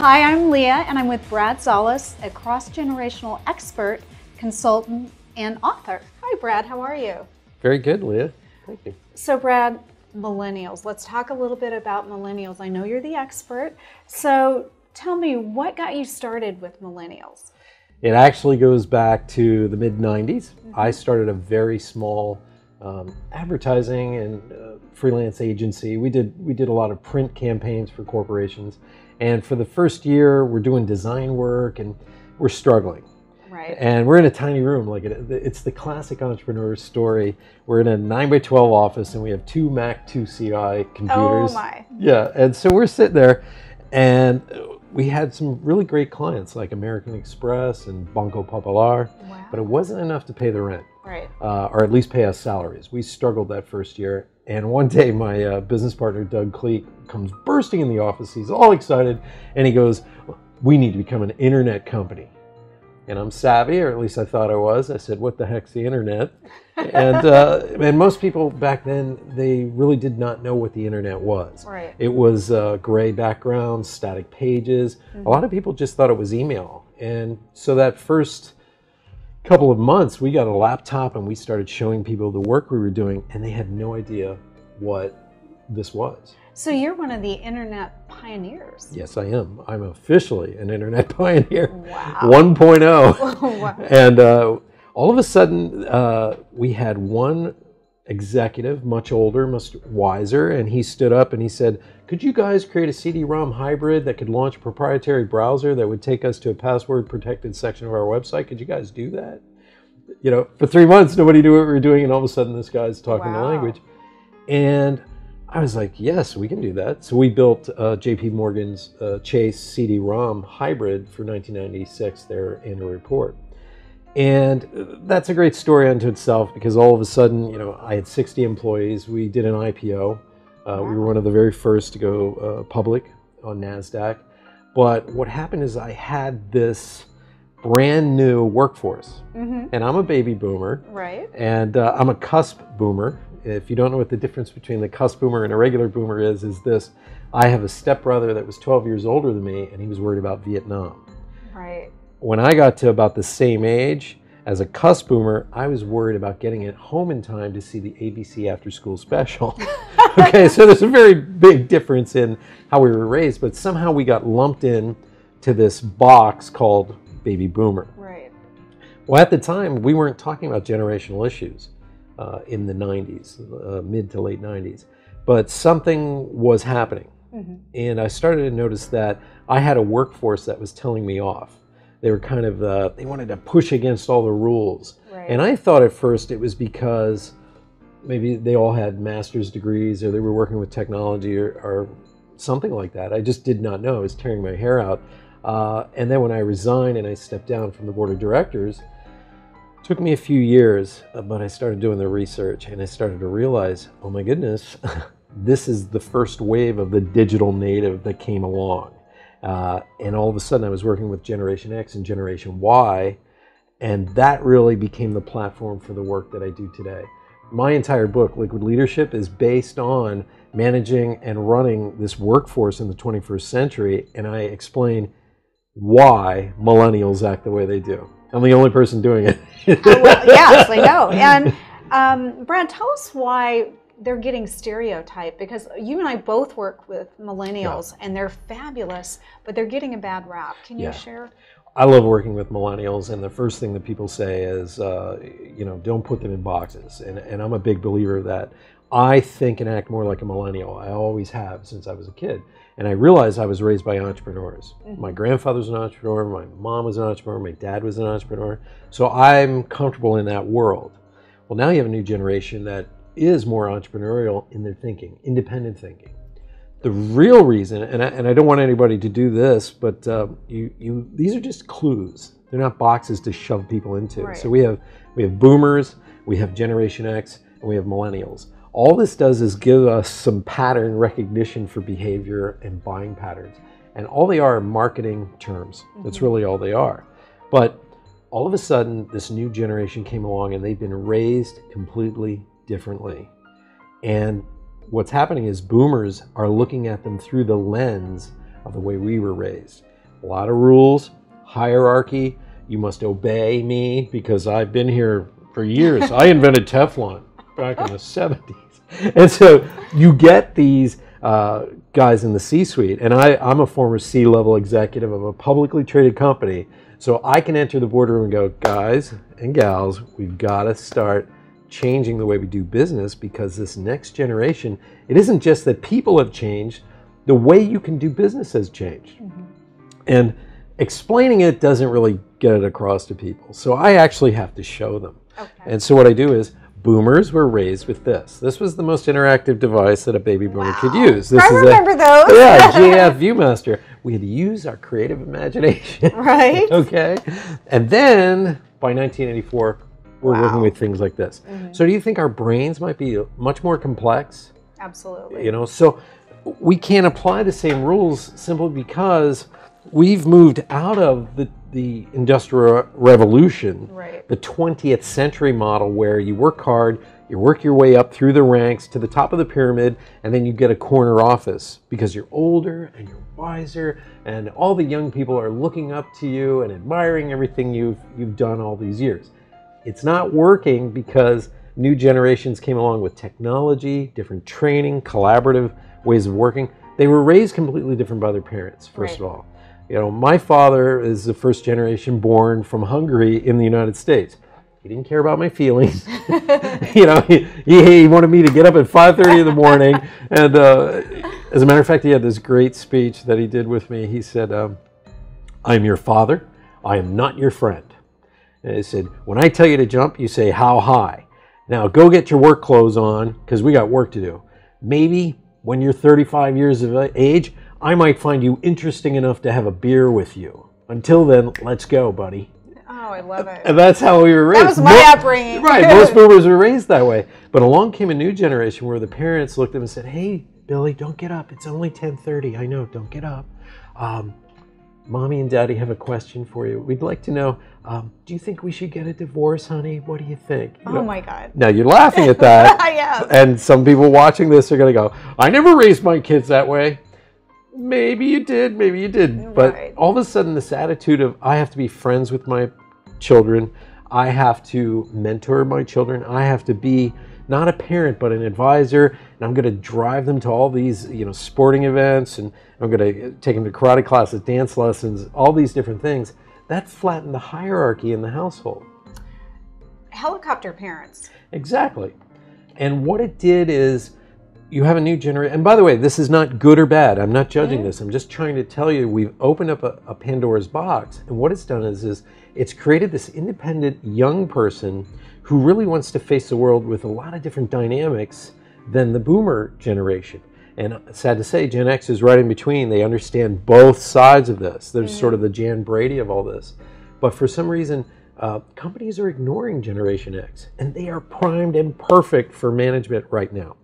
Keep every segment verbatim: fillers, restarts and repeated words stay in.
Hi, I'm Leah, and I'm with Brad Zalas, a cross-generational expert, consultant, and author. Hi, Brad. How are you? Very good, Leah. Thank you. So, Brad, millennials. Let's talk a little bit about millennials. I know you're the expert. So, tell me, what got you started with millennials? It actually goes back to the mid nineties. Mm-hmm. I started a very small um, advertising and uh, freelance agency. We did we did a lot of print campaigns for corporations. And for the first year, we're doing design work and we're struggling. Right. And we're in a tiny room. Like it, it's the classic entrepreneur story. We're in a nine by twelve office and we have two Mac, two C I computers. Oh my. Yeah. And so we're sitting there and we had some really great clients like American Express and Banco Popular. Wow. But it wasn't enough to pay the rent. Right. Uh, or at least pay us salaries. We struggled that first year. And one day my uh, business partner, Doug Cleek, comes bursting in the office. He's all excited. And he goes, we need to become an internet company. And I'm savvy, or at least I thought I was. I said, what the heck's the internet? and, uh, and most people back then, they really did not know what the internet was. Right. It was uh, gray backgrounds, static pages. Mm-hmm. A lot of people just thought it was email. And so that first couple of months, we got a laptop and we started showing people the work we were doing, and they had no idea what this was. So you're one of the internet pioneers. Yes, I am. I'm officially an internet pioneer. Wow. one point oh. Wow. And uh, all of a sudden, uh, we had one executive, much older, much wiser, and he stood up and he said, could you guys create a C D ROM hybrid that could launch a proprietary browser that would take us to a password-protected section of our website? Could you guys do that? You know, for three months, nobody knew what we were doing, and all of a sudden, this guy's talking wow. the language. And I was like, yes, we can do that. So we built uh, J P Morgan's uh, Chase C D ROM hybrid for nineteen ninety-six, their annual report. And that's a great story unto itself because all of a sudden, you know, I had sixty employees. We did an I P O. Uh, wow. We were one of the very first to go uh, public on NASDAQ. But what happened is I had this brand new workforce. Mm-hmm. And I'm a baby boomer. Right. And uh, I'm a cusp boomer. If you don't know what the difference between the cusp boomer and a regular boomer is, is this. I have a stepbrother that was twelve years older than me, and he was worried about Vietnam. Right. When I got to about the same age as a cusp boomer, I was worried about getting it home in time to see the A B C after school special. Okay, so there's a very big difference in how we were raised, but somehow we got lumped in to this box called baby boomer. Right. Well, at the time, we weren't talking about generational issues uh, in the nineties, uh, mid to late nineties, but something was happening. Mm-hmm. And I started to notice that I had a workforce that was telling me off. They were kind of, uh, they wanted to push against all the rules. Right. And I thought at first it was because maybe they all had master's degrees or they were working with technology or, or something like that. I just did not know. I was tearing my hair out. Uh, and then when I resigned and I stepped down from the board of directors, it took me a few years, but I started doing the research and I started to realize, oh my goodness, this is the first wave of the digital native that came along. Uh, and all of a sudden I was working with Generation X and Generation Y, and that really became the platform for the work that I do today. My entire book, Liquid Leadership, is based on managing and running this workforce in the twenty-first century, and I explain why millennials act the way they do. I'm the only person doing it. Oh, well, yes, I know. And um, Brad, tell us why they're getting stereotyped, because you and I both work with millennials, yeah. and they're fabulous, but they're getting a bad rap. Can you yeah. share? I love working with millennials, and the first thing that people say is, uh, you know, don't put them in boxes, and, and I'm a big believer of that. I think and act more like a millennial. I always have since I was a kid, and I realized I was raised by entrepreneurs. Mm-hmm. My grandfather was an entrepreneur, my mom was an entrepreneur, my dad was an entrepreneur, so I'm comfortable in that world. Well, now you have a new generation that is more entrepreneurial in their thinking, independent thinking. The real reason, and I, and I don't want anybody to do this, but uh, you, you, these are just clues. They're not boxes to shove people into. Right. So we have, we have boomers, we have Generation X, and we have millennials. All this does is give us some pattern recognition for behavior and buying patterns. And all they are are marketing terms. Mm-hmm. That's really all they are. But all of a sudden, this new generation came along and they've been raised completely differently. And what's happening is boomers are looking at them through the lens of the way we were raised. a lot of rules, hierarchy. You must obey me because I've been here for years. I invented Teflon back in the seventies. And so you get these uh, guys in the C-suite. And I, I'm a former C-level executive of a publicly traded company. So I can enter the boardroom and go, guys and gals, we've got to start changing the way we do business, because this next generation, it isn't just that people have changed, the way you can do business has changed. Mm-hmm. And explaining it doesn't really get it across to people. So I actually have to show them. Okay. And so what I do is, boomers were raised with this. This was the most interactive device that a baby boomer wow. could use. This I is remember a, those. Yeah, G A F Viewmaster. We had to use our creative imagination. Right. Okay. And then by nineteen eighty-four, we're wow. working with things like this. Mm-hmm. So do you think our brains might be much more complex? Absolutely. You know, so we can't apply the same rules simply because we've moved out of the, the Industrial Revolution, right. the twentieth century model where you work hard, you work your way up through the ranks to the top of the pyramid, and then you get a corner office because you're older and you're wiser, and all the young people are looking up to you and admiring everything you've, you've done all these years. It's not working because new generations came along with technology, different training, collaborative ways of working. They were raised completely different by their parents, first right. of all. You know, my father is the first generation born from Hungary in the United States. He didn't care about my feelings. You know, he, he, he wanted me to get up at five thirty in the morning. And uh, as a matter of fact, he had this great speech that he did with me. He said, um, I'm your father. I am not your friend. And he said, when I tell you to jump, you say, how high? Now go get your work clothes on because we got work to do. Maybe when you're thirty-five years of age, I might find you interesting enough to have a beer with you. Until then, let's go, buddy. Oh, I love it. And that's how we were raised. That was my Mo upbringing. Right, most boomers were raised that way. But along came a new generation where the parents looked at them and said, hey, Billy, don't get up. It's only ten thirty. I know, don't get up. Um, Mommy and Daddy have a question for you. We'd like to know, um, do you think we should get a divorce, honey? What do you think? You oh, know, my God. Now, you're laughing at that. Yeah. And some people watching this are going to go, I never raised my kids that way. Maybe you did, maybe you didn't. But right. all of a sudden, this attitude of I have to be friends with my children, I have to mentor my children, I have to be not a parent but an advisor, and I'm going to drive them to all these, you know, sporting events, and I'm going to take them to karate classes, dance lessons, all these different things. That flattened the hierarchy in the household. Helicopter parents. Exactly. And what it did is, you have a new generation, and by the way, this is not good or bad. I'm not judging this. I'm just trying to tell you we've opened up a, a Pandora's box, and what it's done is, is it's created this independent young person who really wants to face the world with a lot of different dynamics than the boomer generation. And sad to say, Gen X is right in between. They understand both sides of this. There's mm-hmm. sort of the Jan Brady of all this. But for some reason, uh, companies are ignoring Generation X, and they are primed and perfect for management right now.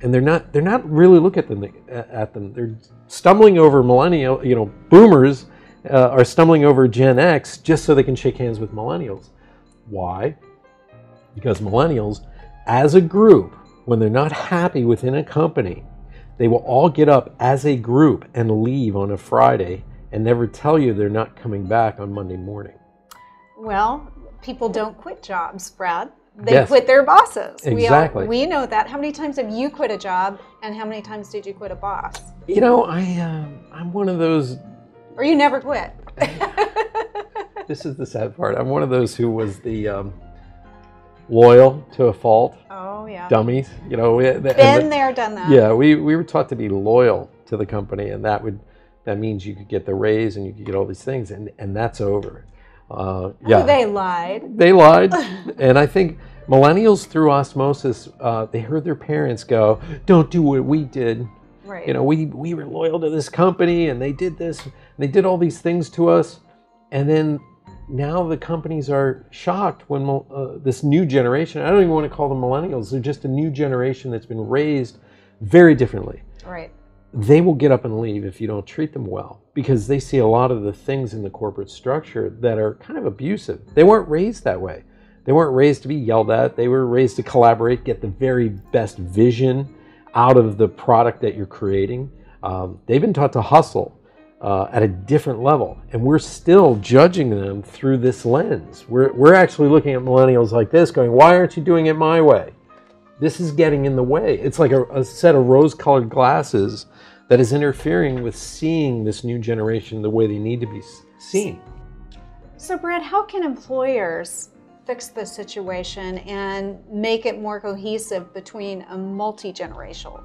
And they're not—they're not really looking at them. At them, they're stumbling over millennial. You know, boomers uh, are stumbling over Gen X just so they can shake hands with millennials. Why? Because millennials, as a group, when they're not happy within a company, they will all get up as a group and leave on a Friday and never tell you they're not coming back on Monday morning. Well, people don't quit jobs, Brad. They yes. quit their bosses. Exactly. We, all, we know that. How many times have you quit a job, and how many times did you quit a boss? You know, I, uh, I'm one of those... Or you never quit. This is the sad part. I'm one of those who was the um, loyal to a fault. Oh, yeah. Dummies. You know, we, the, Been the, there, done that. Yeah, we, we were taught to be loyal to the company, and that would that means you could get the raise and you could get all these things, and, and that's over. Uh, yeah, oh, they lied. They lied, and I think millennials, through osmosis, uh, they heard their parents go, "Don't do what we did." Right. You know, we we were loyal to this company, and they did this, and they did all these things to us, and then now the companies are shocked when uh, this new generation—I don't even want to call them millennials; they're just a new generation that's been raised very differently. Right. They will get up and leave if you don't treat them well, because they see a lot of the things in the corporate structure that are kind of abusive. They weren't raised that way. They weren't raised to be yelled at. They were raised to collaborate, get the very best vision out of the product that you're creating. Um, they've been taught to hustle. uh, at a different level. And we're still judging them through this lens. We're, we're actually looking at millennials like this going, why aren't you doing it my way? This is getting in the way. It's like a, a set of rose-colored glasses that is interfering with seeing this new generation the way they need to be seen. So Brad, how can employers fix this situation and make it more cohesive between a multi-generational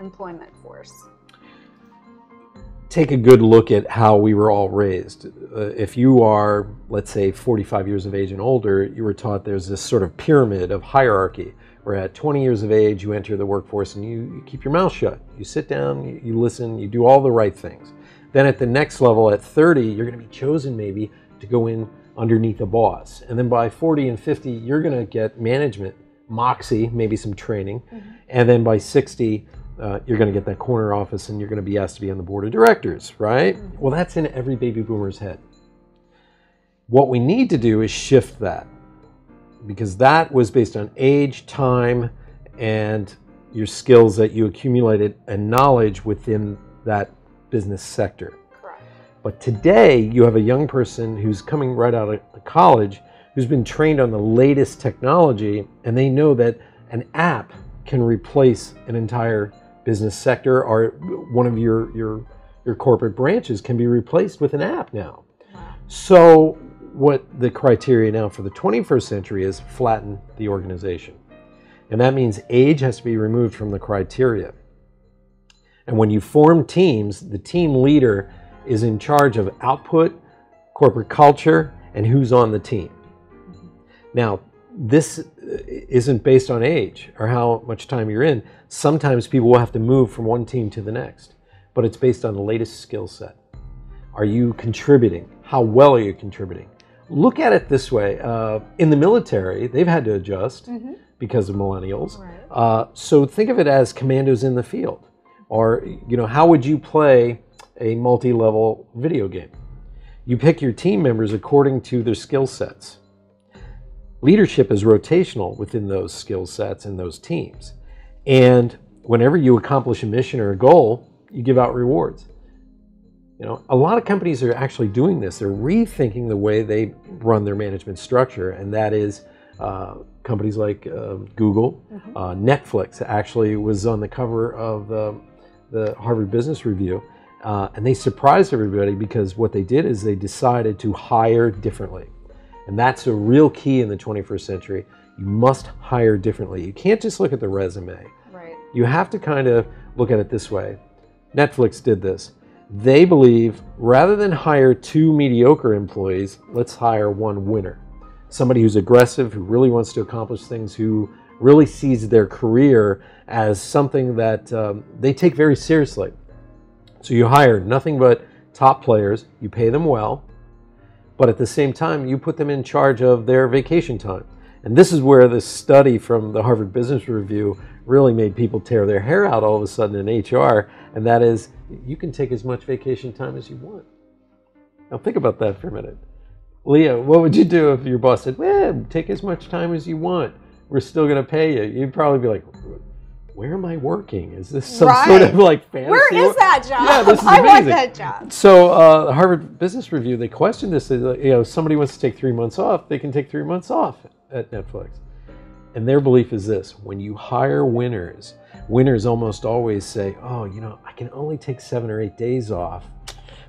employment force? Take a good look at how we were all raised. Uh, if you are, let's say, forty-five years of age and older, you were taught there's this sort of pyramid of hierarchy, where at twenty years of age, you enter the workforce and you, you keep your mouth shut. You sit down, you, you listen, you do all the right things. Then at the next level, at thirty, you're going to be chosen maybe to go in underneath a boss. And then by forty and fifty, you're going to get management moxie, maybe some training. Mm-hmm. And then by sixty, uh, you're going to get that corner office and you're going to be asked to be on the board of directors, right? Mm-hmm. Well, that's in every baby boomer's head. What we need to do is shift that, because that was based on age, time, and your skills that you accumulated and knowledge within that business sector. Correct. But today, you have a young person who's coming right out of college, who's been trained on the latest technology, and they know that an app can replace an entire business sector, or one of your, your, your corporate branches can be replaced with an app now. Wow. So what the criteria now for the twenty-first century is, flatten the organization. And that means age has to be removed from the criteria. And when you form teams, the team leader is in charge of output, corporate culture, and who's on the team. Now, this isn't based on age or how much time you're in. Sometimes people will have to move from one team to the next, but it's based on the latest skill set. Are you contributing? How well are you contributing? Look at it this way. Uh, in the military, they've had to adjust mm-hmm. because of millennials. Right. Uh, so think of it as commandos in the field. Or, you know, how would you play a multi-level video game? You pick your team members according to their skill sets. Leadership is rotational within those skill sets and those teams. And whenever you accomplish a mission or a goal, you give out rewards. You know, a lot of companies are actually doing this. They're rethinking the way they run their management structure, and that is uh, companies like uh, Google, mm-hmm. uh, Netflix actually was on the cover of uh, the Harvard Business Review, uh, and they surprised everybody because what they did is they decided to hire differently. And that's a real key in the twenty-first century. You must hire differently. You can't just look at the resume. Right. You have to kind of look at it this way. Netflix did this. They believe rather than hire two mediocre employees, let's hire one winner. Somebody who's aggressive, who really wants to accomplish things, who really sees their career as something that um, they take very seriously. So you hire nothing but top players, you pay them well, but at the same time, you put them in charge of their vacation time. And this is where this study from the Harvard Business Review really made people tear their hair out all of a sudden in H R, and that is, you can take as much vacation time as you want. Now think about that for a minute. Leah, what would you do if your boss said, well, take as much time as you want, we're still gonna pay you? You'd probably be like, where am I working? Is this some right. sort of like fantasy? Where is that job? Yeah, this is amazing. I want that job. So uh, the Harvard Business Review, they questioned this. They, you know, if somebody wants to take three months off, they can take three months off at Netflix. And their belief is this: when you hire winners, winners almost always say, oh, you know, I can only take seven or eight days off,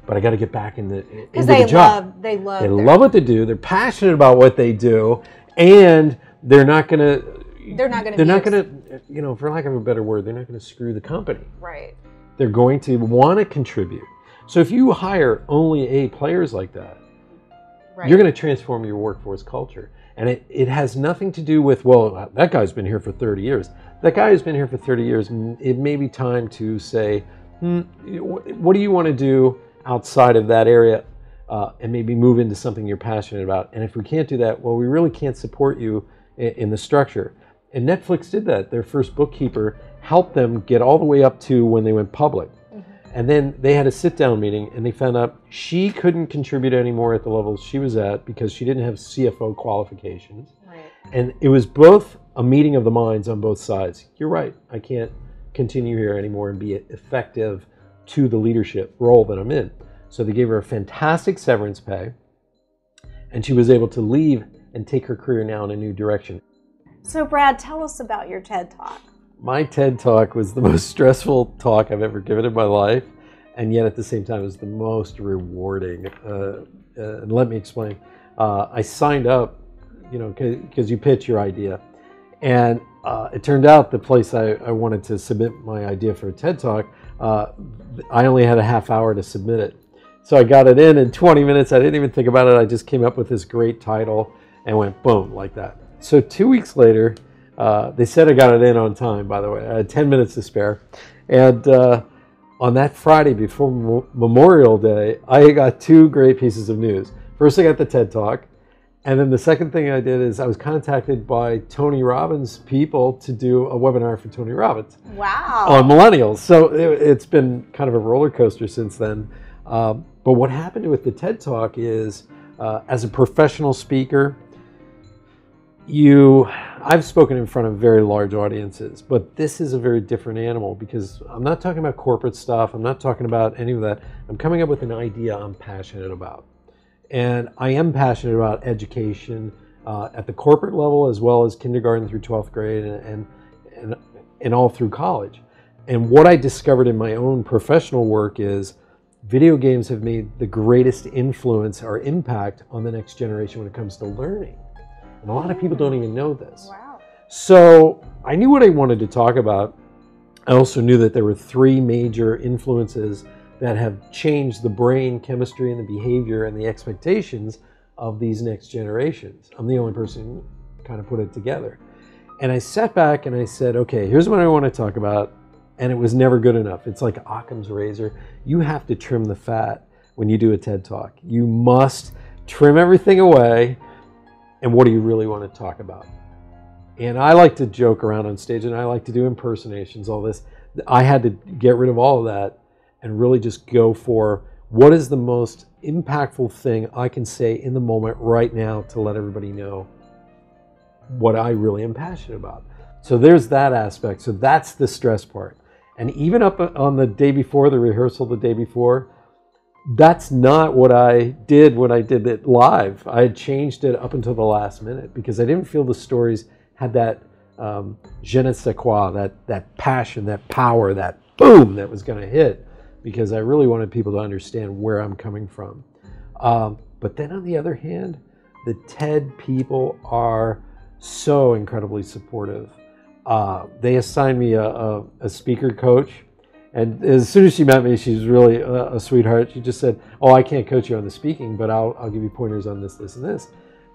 but I got to get back in the, into they the job. Love, they love, they their... love what they do. They're passionate about what they do, and they're not going to, they're not going to, they're not going to, you know, for lack of a better word, they're not going to screw the company. Right. They're going to want to contribute. So if you hire only A players like that, right. you're going to transform your workforce culture. And it, it has nothing to do with, well, that guy's been here for thirty years. That guy who's been here for thirty years, it may be time to say, hmm, what do you want to do outside of that area, uh, and maybe move into something you're passionate about? And if we can't do that, well, we really can't support you in, in the structure. And Netflix did that. Their first bookkeeper helped them get all the way up to when they went public. Mm-hmm. And then they had a sit-down meeting, and they found out she couldn't contribute anymore at the level she was at because she didn't have C F O qualifications. Right. And it was both a meeting of the minds on both sides. You're right, I can't continue here anymore and be effective to the leadership role that I'm in. So they gave her a fantastic severance pay, and she was able to leave and take her career now in a new direction. So Brad, tell us about your TED Talk. My TED Talk was the most stressful talk I've ever given in my life, and yet at the same time it was the most rewarding. Uh, uh, and let me explain. Uh, I signed up, you know, because you pitch your idea. And uh, it turned out the place I, I wanted to submit my idea for a TED Talk, uh, I only had a half hour to submit it. So I got it in in twenty minutes. I didn't even think about it. I just came up with this great title and went boom, like that. So two weeks later, uh, they said I got it in on time, by the way. I had ten minutes to spare. And uh, on that Friday before Mo- Memorial Day, I got two great pieces of news. First, I got the TED Talk. And then the second thing I did is I was contacted by Tony Robbins people to do a webinar for Tony Robbins. Wow. On millennials. So it, it's been kind of a roller coaster since then. Um, but what happened with the TED Talk is, uh, as a professional speaker, you, I've spoken in front of very large audiences, but this is a very different animal because I'm not talking about corporate stuff. I'm not talking about any of that. I'm coming up with an idea I'm passionate about. And I am passionate about education uh, at the corporate level, as well as kindergarten through twelfth grade and, and, and, and all through college. And what I discovered in my own professional work is video games have made the greatest influence or impact on the next generation when it comes to learning. And a lot of people don't even know this. Wow. So I knew what I wanted to talk about. I also knew that there were three major influences that have changed the brain chemistry and the behavior and the expectations of these next generations. I'm the only person who kind of put it together. And I sat back and I said, okay, here's what I want to talk about. And it was never good enough. It's like Occam's razor. You have to trim the fat when you do a TED Talk. You must trim everything away. And what do you really want to talk about? And I like to joke around on stage and I like to do impersonations, all this. I had to get rid of all of that and really just go for what is the most impactful thing I can say in the moment right now to let everybody know what I really am passionate about. So there's that aspect. So that's the stress part. And even up on the day before, the rehearsal the day before, that's not what I did when I did it live. I had changed it up until the last minute because I didn't feel the stories had that um, je ne sais quoi, that, that passion, that power, that boom that was going to hit. Because I really wanted people to understand where I'm coming from. Um, but then on the other hand, the TED people are so incredibly supportive. Uh, they assigned me a, a, a speaker coach. And as soon as she met me, she's really a, a sweetheart. She just said, oh, I can't coach you on the speaking, but I'll, I'll give you pointers on this, this, and this.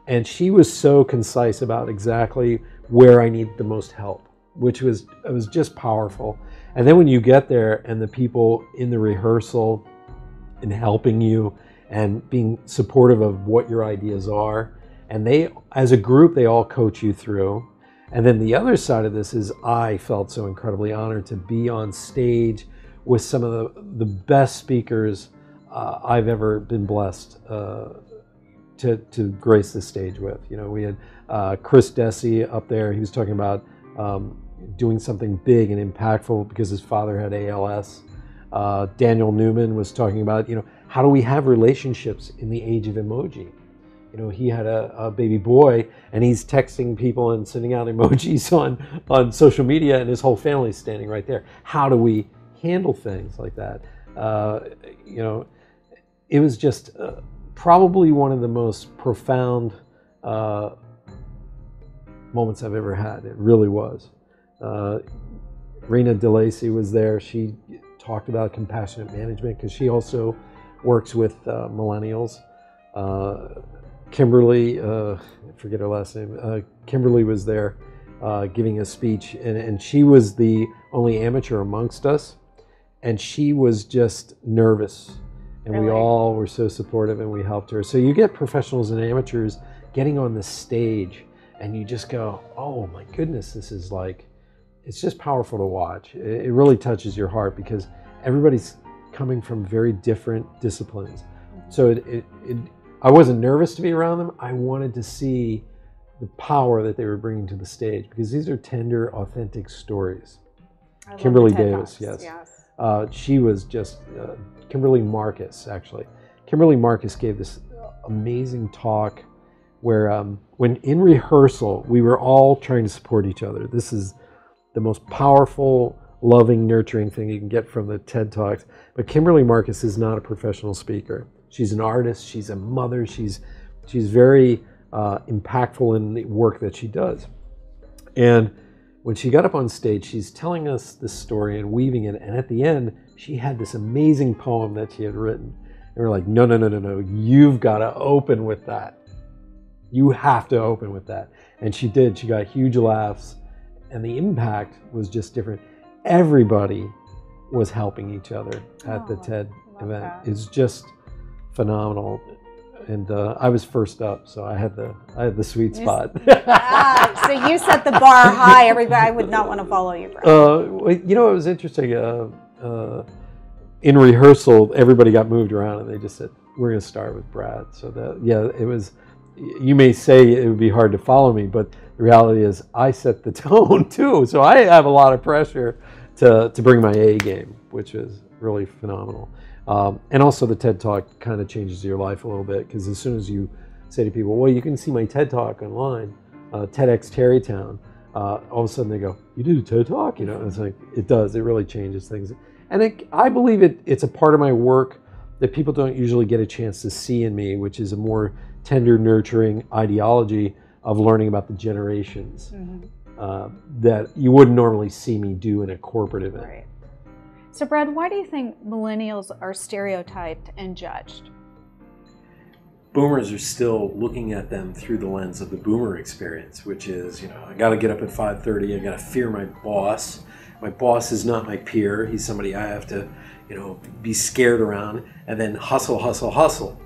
And she was so concise about exactly where I need the most help, which was, it was just powerful. And then when you get there and the people in the rehearsal and helping you and being supportive of what your ideas are, and they, as a group, they all coach you through. And then the other side of this is I felt so incredibly honored to be on stage with some of the, the best speakers uh, I've ever been blessed uh, to, to grace the stage with. You know, we had uh, Chris Dessie up there. He was talking about um, doing something big and impactful because his father had A L S. Uh, Daniel Newman was talking about, you know, how do we have relationships in the age of emoji? You know, he had a, a baby boy and he's texting people and sending out emojis on, on social media and his whole family's standing right there. How do we handle things like that? Uh, you know, it was just uh, probably one of the most profound uh, moments I've ever had. It really was. Uh, Rena DeLacy was there. She talked about compassionate management because she also works with uh, millennials. Uh, Kimberly, uh, I forget her last name, uh, Kimberly was there uh, giving a speech and, and she was the only amateur amongst us and she was just nervous and really? We all were so supportive and we helped her. So you get professionals and amateurs getting on the stage and you just go, oh my goodness, this is like, it's just powerful to watch. It really touches your heart because everybody's coming from very different disciplines. So it, it, it, I wasn't nervous to be around them. I wanted to see the power that they were bringing to the stage because these are tender, authentic stories. I Kimberly Davis, yes. yes. Uh, she was just, uh, Kimberly Marcus, actually. Kimberly Marcus gave this amazing talk where um, when in rehearsal, we were all trying to support each other. This is the most powerful, loving, nurturing thing you can get from the TED Talks. But Kimberly Marcus is not a professional speaker. She's an artist, she's a mother, she's, she's very uh, impactful in the work that she does. And when she got up on stage, she's telling us this story and weaving it, and at the end, she had this amazing poem that she had written. And we're like, no, no, no, no, no, you've got to open with that. You have to open with that. And she did, she got huge laughs, and the impact was just different. Everybody was helping each other at oh, the TED event. That. It's just phenomenal. And uh, I was first up, so I had the I had the sweet you, spot. Ah, so you set the bar high. Everybody, I would not want to follow you, Brad. Uh, you know, it was interesting. Uh, uh, in rehearsal, everybody got moved around, and they just said, "We're going to start with Brad." So that, yeah, it was. You may say it would be hard to follow me, but the reality is, I set the tone too. So I have a lot of pressure to to bring my A game, which is really phenomenal. Um, and also the TED Talk kind of changes your life a little bit, because as soon as you say to people, well, you can see my TED Talk online, uh, TEDxTarrytown, uh, all of a sudden they go, you did a TED Talk? You know, and it's like, it does, it really changes things. And it, I believe it, it's a part of my work that people don't usually get a chance to see in me, which is a more tender, nurturing ideology of learning about the generations mm-hmm. uh, that you wouldn't normally see me do in a corporate event. Right. So Brad, why do you think millennials are stereotyped and judged? Boomers are still looking at them through the lens of the boomer experience, which is, you know, I got to get up at five thirty, I got to fear my boss. My boss is not my peer. He's somebody I have to, you know, be scared around, and then hustle, hustle, hustle.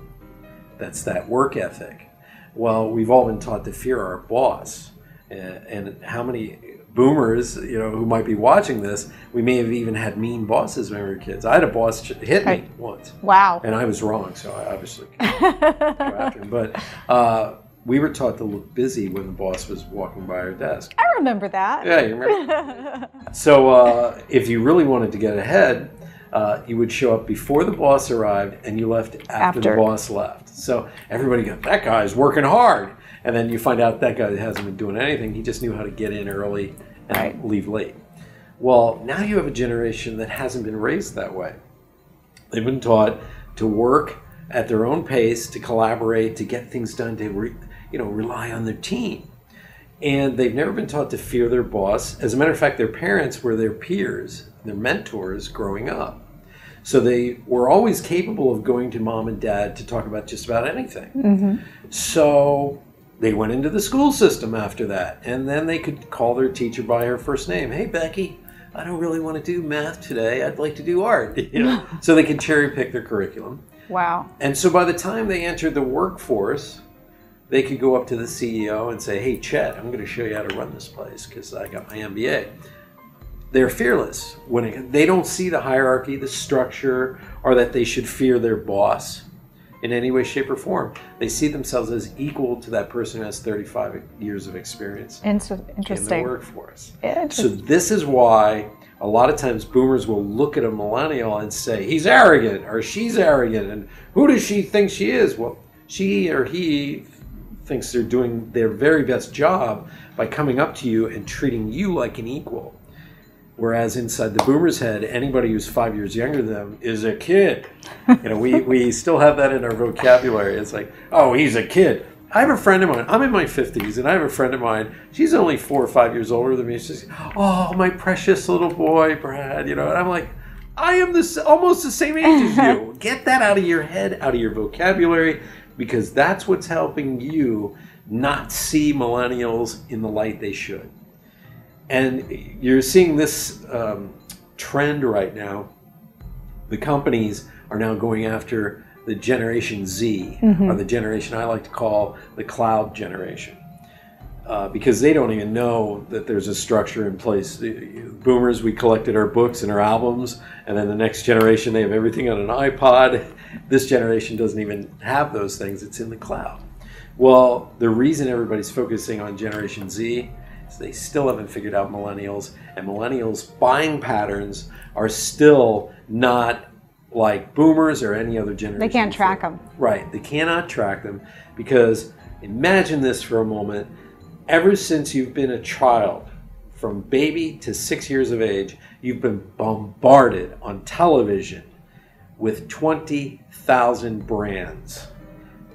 That's that work ethic. Well, we've all been taught to fear our boss, and, and how many boomers, you know, who might be watching this, we may have even had mean bosses when we were kids. I had a boss hit me once. Wow. And I was wrong, so I obviously can't go after him. But uh, we were taught to look busy when the boss was walking by our desk. I remember that. Yeah, you remember? So uh, if you really wanted to get ahead, uh, you would show up before the boss arrived, and you left after, after the boss left. So everybody goes, that guy's working hard. And then you find out that guy hasn't been doing anything. He just knew how to get in early and right. leave late. Well, now you have a generation that hasn't been raised that way. They've been taught to work at their own pace, to collaborate, to get things done, to re, you know, rely on their team. And they've never been taught to fear their boss. As a matter of fact, their parents were their peers, their mentors growing up. So they were always capable of going to mom and dad to talk about just about anything. Mm-hmm. So they went into the school system after that, and then they could call their teacher by her first name. Hey, Becky, I don't really want to do math today. I'd like to do art. You know? So they could cherry pick their curriculum. Wow. And so by the time they entered the workforce, they could go up to the C E O and say, hey, Chet, I'm going to show you how to run this place because I got my M B A. They're fearless. When it, they don't see the hierarchy, the structure, or that they should fear their boss in any way, shape, or form. They see themselves as equal to that person who has thirty-five years of experience Inter interesting. in the workforce. So this is why a lot of times boomers will look at a millennial and say, he's arrogant, or she's arrogant, and who does she think she is? Well, she or he thinks they're doing their very best job by coming up to you and treating you like an equal. Whereas inside the boomer's head, anybody who's five years younger than them is a kid. You know, we, we still have that in our vocabulary. It's like, oh, he's a kid. I have a friend of mine. I'm in my fifties, and I have a friend of mine. She's only four or five years older than me. She's like, oh, my precious little boy, Brad. You know, and I'm like, I am this almost the same age as you. Get that out of your head, out of your vocabulary, because that's what's helping you not see millennials in the light they should. And you're seeing this um, trend right now. The companies are now going after the Generation Z, mm-hmm. or the generation I like to call the cloud generation, uh, because they don't even know that there's a structure in place. Boomers, we collected our books and our albums, and then the next generation, they have everything on an iPod. This generation doesn't even have those things. It's in the cloud. Well, the reason everybody's focusing on Generation Z they still haven't figured out millennials, and millennials' buying patterns are still not like boomers or any other generation. They can't track them. Right, they cannot track them, because imagine this for a moment. Ever since you've been a child, from baby to six years of age, you've been bombarded on television with twenty thousand brands.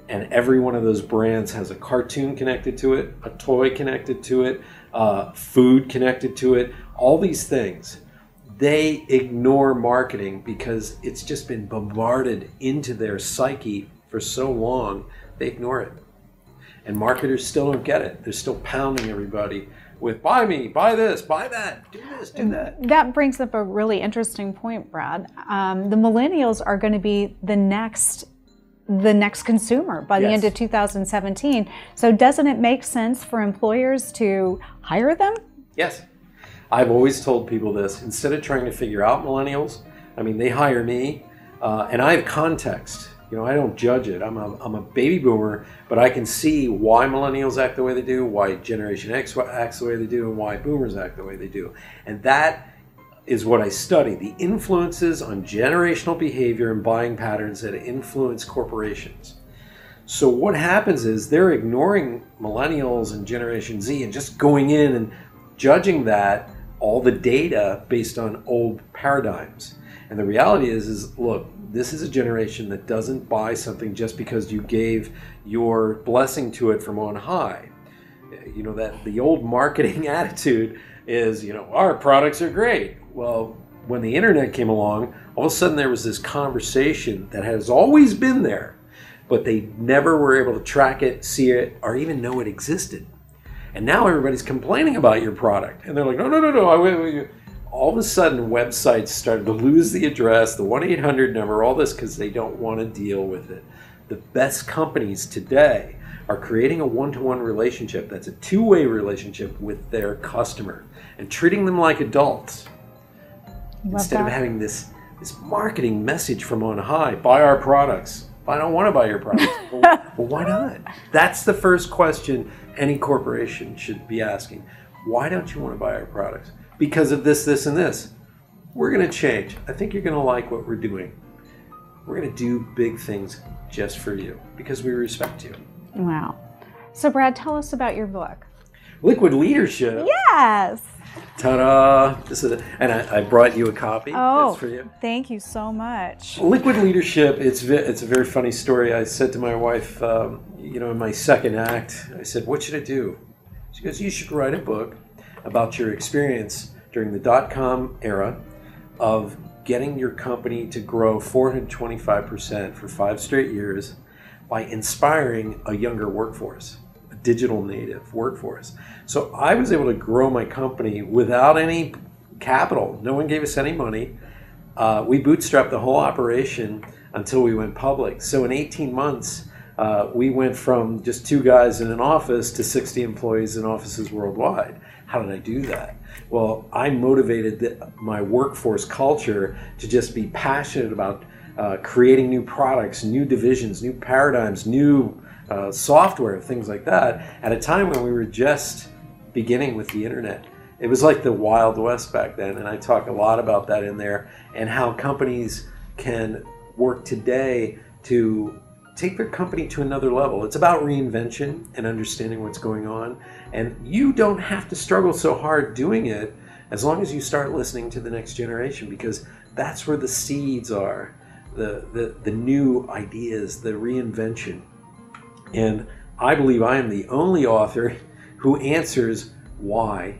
And every one of those brands has a cartoon connected to it, a toy connected to it, uh, food connected to it, all these things. They ignore marketing because it's just been bombarded into their psyche for so long, they ignore it. And marketers still don't get it. They're still pounding everybody with buy me, buy this, buy that, do this, do that. That brings up a really interesting point, Brad. Um, the millennials are going to be the next the next consumer by the yes. end of two thousand seventeen. So doesn't it make sense for employers to hire them? Yes. I've always told people this. Instead of trying to figure out millennials, I mean, they hire me, uh, and I have context. You know, I don't judge it. I'm a, I'm a baby boomer, but I can see why millennials act the way they do, why Generation X acts the way they do, and why boomers act the way they do. And that is what I study, the influences on generational behavior and buying patterns that influence corporations. So what happens is they're ignoring millennials and Generation Z and just going in and judging that, all the data based on old paradigms. And the reality is, is look, this is a generation that doesn't buy something just because you gave your blessing to it from on high. You know, that the old marketing attitude is, you know, our products are great. Well, when the internet came along, all of a sudden there was this conversation that has always been there, but they never were able to track it, see it, or even know it existed. And now everybody's complaining about your product. And they're like, no, no, no, no. I, wait, wait. All of a sudden, websites started to lose the address, the one eight hundred number, all this, because they don't want to deal with it. The best companies today are creating a one-to-one relationship that's a two-way relationship with their customer and treating them like adults. Love instead that. Of having this, this marketing message from on high, buy our products. I don't want to buy your products. Well, well, why not? That's the first question any corporation should be asking. Why don't you want to buy our products? Because of this, this, and this. We're going to change. I think you're going to like what we're doing. We're going to do big things just for you because we respect you. Wow. So, Brad, tell us about your book. Liquid Leadership. Yes. Ta-da! This is, a, and I, I brought you a copy. Oh, that's for you. Thank you so much. Liquid Leadership. It's it's a very funny story. I said to my wife, um, you know, in my second act, I said, "What should I do?" She goes, "You should write a book about your experience during the dot-com era of getting your company to grow four hundred twenty-five percent for five straight years by inspiring a younger workforce." Digital native workforce. So I was able to grow my company without any capital. No one gave us any money. Uh, we bootstrapped the whole operation until we went public. So in eighteen months, uh, we went from just two guys in an office to sixty employees in offices worldwide. How did I do that? Well, I motivated the, my workforce culture to just be passionate about uh, creating new products, new divisions, new paradigms, new Uh, software, things like that, at a time when we were just beginning with the internet. It was like the Wild West back then, and I talk a lot about that in there, and how companies can work today to take their company to another level. It's about reinvention and understanding what's going on, and you don't have to struggle so hard doing it as long as you start listening to the next generation, because that's where the seeds are, the, the, the new ideas, the reinvention. And I believe I am the only author who answers why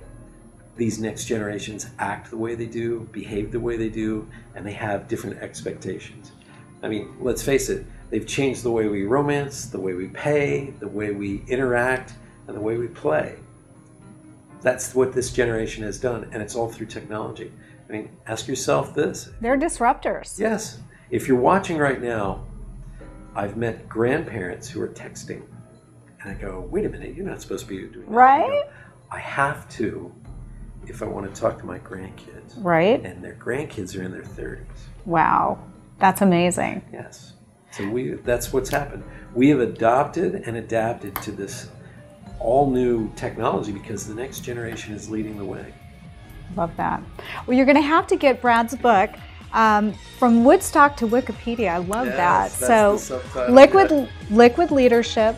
these next generations act the way they do, behave the way they do, and they have different expectations. I mean, let's face it, they've changed the way we romance, the way we pay, the way we interact, and the way we play. That's what this generation has done, and it's all through technology. I mean, ask yourself this. They're disruptors. Yes. If you're watching right now, I've met grandparents who are texting, and I go, wait a minute, you're not supposed to be doing that. Right? You know, I have to if I want to talk to my grandkids. Right. And their grandkids are in their thirties. Wow. That's amazing. Yes. So we that's what's happened. We have adopted and adapted to this all new technology, because the next generation is leading the way. Love that. Well, you're going to have to get Brad's book, um, From Woodstock to Wikipedia. I love yes, that. So liquid, yeah. Liquid Leadership.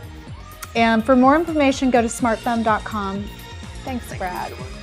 And for more information, go to smart fem dot com. Thanks, Thank Brad.